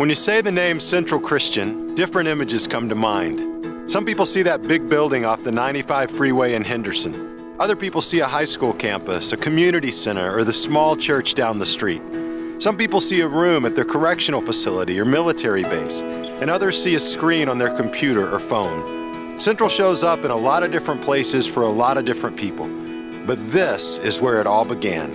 When you say the name Central Christian, different images come to mind. Some people see that big building off the 95 freeway in Henderson. Other people see a high school campus, a community center, or the small church down the street. Some people see a room at their correctional facility or military base, and others see a screen on their computer or phone. Central shows up in a lot of different places for a lot of different people. But this is where it all began.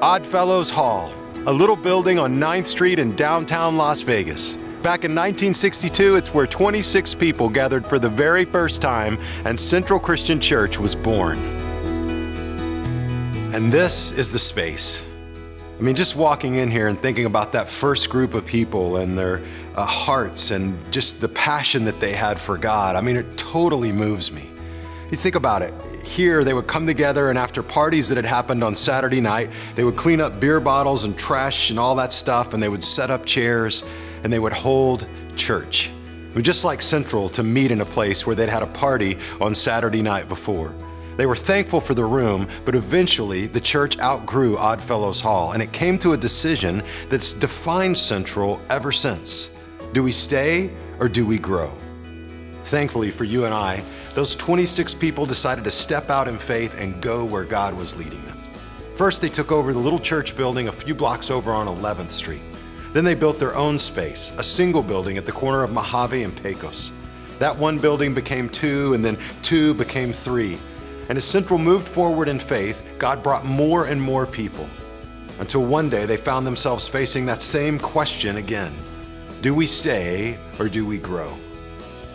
Odd Fellows Hall, a little building on 9th Street in downtown Las Vegas. Back in 1962, it's where 26 people gathered for the very first time, and Central Christian Church was born. And this is the space. I mean, just walking in here and thinking about that first group of people and their hearts and just the passion that they had for God, I mean, it totally moves me. You think about it. Here, they would come together, and after parties that had happened on Saturday night, they would clean up beer bottles and trash and all that stuff, and they would set up chairs, and they would hold church. It was just like Central to meet in a place where they'd had a party on Saturday night before. They were thankful for the room, but eventually the church outgrew Odd Fellows Hall, and it came to a decision that's defined Central ever since. Do we stay or do we grow? Thankfully for you and I, those 26 people decided to step out in faith and go where God was leading them. First, they took over the little church building a few blocks over on 11th Street. Then they built their own space, a single building at the corner of Mojave and Pecos. That one building became two, and then two became three. And as Central moved forward in faith, God brought more and more people. Until one day, they found themselves facing that same question again. Do we stay or do we grow?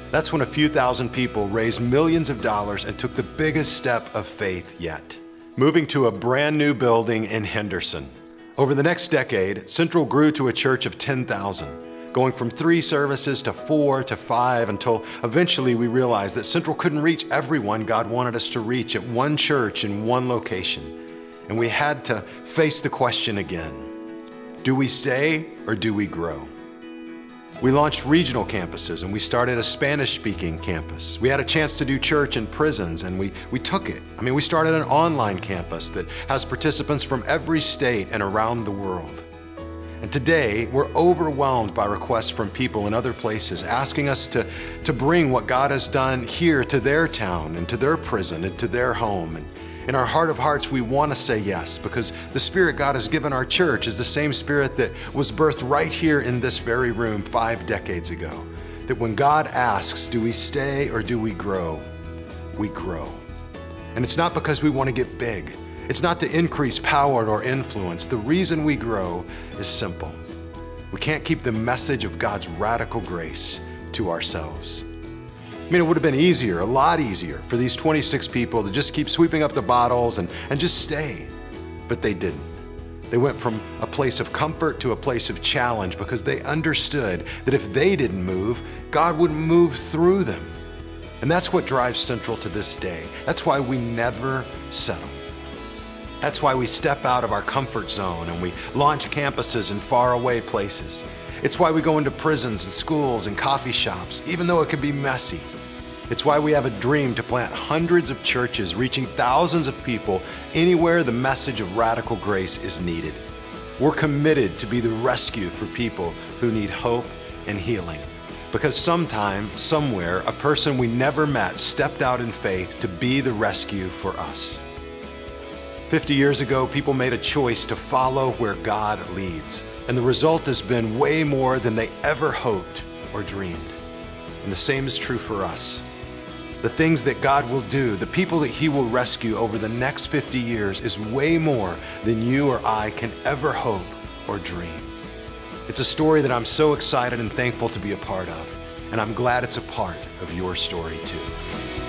That's when a few thousand people raised millions of dollars and took the biggest step of faith yet, moving to a brand new building in Henderson. Over the next decade, Central grew to a church of 10,000, going from 3 services to 4 to 5, until eventually we realized that Central couldn't reach everyone God wanted us to reach at one church in one location. And we had to face the question again, do we stay or do we grow? We launched regional campuses, and we started a Spanish-speaking campus. We had a chance to do church in prisons, and we took it. I mean, we started an online campus that has participants from every state and around the world. And today, we're overwhelmed by requests from people in other places asking us to bring what God has done here to their town and to their prison and to their home. And in our heart of hearts, we want to say yes, because the Spirit God has given our church is the same Spirit that was birthed right here in this very room 5 decades ago. That when God asks, do we stay or do we grow? We grow. And it's not because we want to get big. It's not to increase power or influence. The reason we grow is simple. We can't keep the message of God's radical grace to ourselves. I mean, it would have been easier, a lot easier, for these 26 people to just keep sweeping up the bottles and just stay. But they didn't. They went from a place of comfort to a place of challenge, because they understood that if they didn't move, God would move through them. And that's what drives Central to this day. That's why we never settle. That's why we step out of our comfort zone and we launch campuses in faraway places. It's why we go into prisons and schools and coffee shops, even though it can be messy. It's why we have a dream to plant hundreds of churches, reaching thousands of people anywhere the message of radical grace is needed. We're committed to be the rescue for people who need hope and healing, because sometime, somewhere, a person we never met stepped out in faith to be the rescue for us. 50 years ago, people made a choice to follow where God leads, and the result has been way more than they ever hoped or dreamed. And the same is true for us. The things that God will do, the people that He will rescue over the next 50 years is way more than you or I can ever hope or dream. It's a story that I'm so excited and thankful to be a part of, and I'm glad it's a part of your story too.